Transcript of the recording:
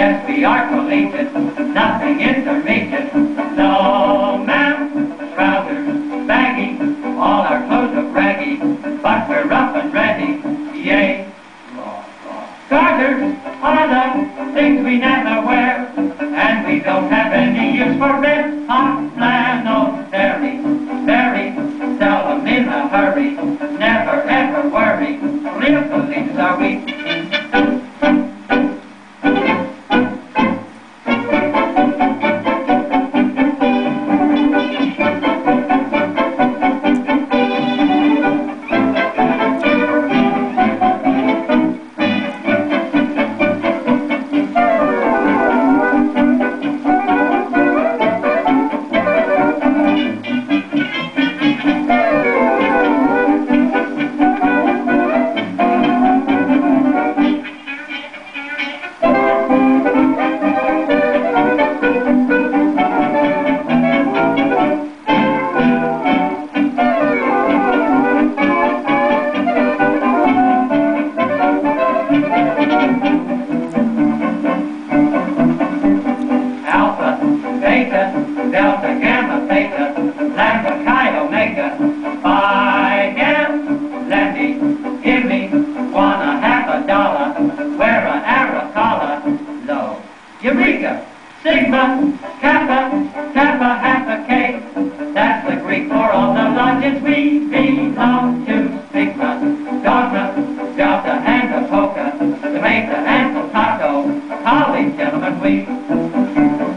Yes, we are collated, nothing is dermated. No, ma'am, trousers baggy, all our clothes are raggy, but we're rough and ready, yea. Garters are the things we never wear, and we don't have any use for red hot flannel. Very, very seldom in a hurry, never ever worry, real police are we. Delta, Gamma, Theta, Lambda, Chi, Omega, Phi, Gamma, let me, give me, wanna have $1, wear an Aracala, low, Eureka, Sigma, Kappa, Kappa, half a K, that's the Greek for all the lodges we belong to, Sigma, Dogma, Delta, and the Polka, Jamaica, and the Taco, college, gentlemen, we.